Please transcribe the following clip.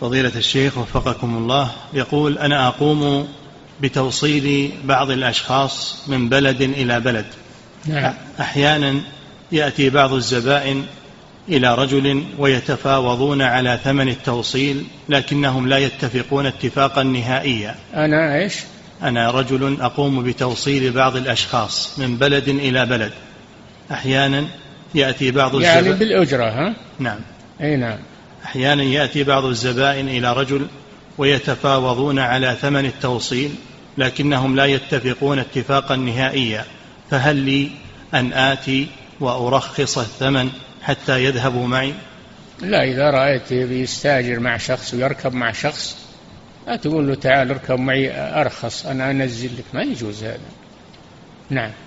فضيلة الشيخ وفقكم الله، يقول: أنا أقوم بتوصيل بعض الأشخاص من بلد إلى بلد. نعم. أحيانا يأتي بعض الزبائن إلى رجل ويتفاوضون على ثمن التوصيل، لكنهم لا يتفقون اتفاقا نهائيا. أنا رجل أقوم بتوصيل بعض الأشخاص من بلد إلى بلد، أحيانا يأتي بعض الزبائن، يعني بالأجرة، ها؟ نعم. أي نعم. أحيانا يأتي بعض الزبائن إلى رجل ويتفاوضون على ثمن التوصيل، لكنهم لا يتفقون اتفاقا نهائيا، فهل لي أن آتي وأرخص الثمن حتى يذهبوا معي؟ لا، إذا رأيت يستاجر مع شخص ويركب مع شخص، لا تقول له تعال اركب معي أرخص أنا أنزل لك، ما يجوز هذا. نعم.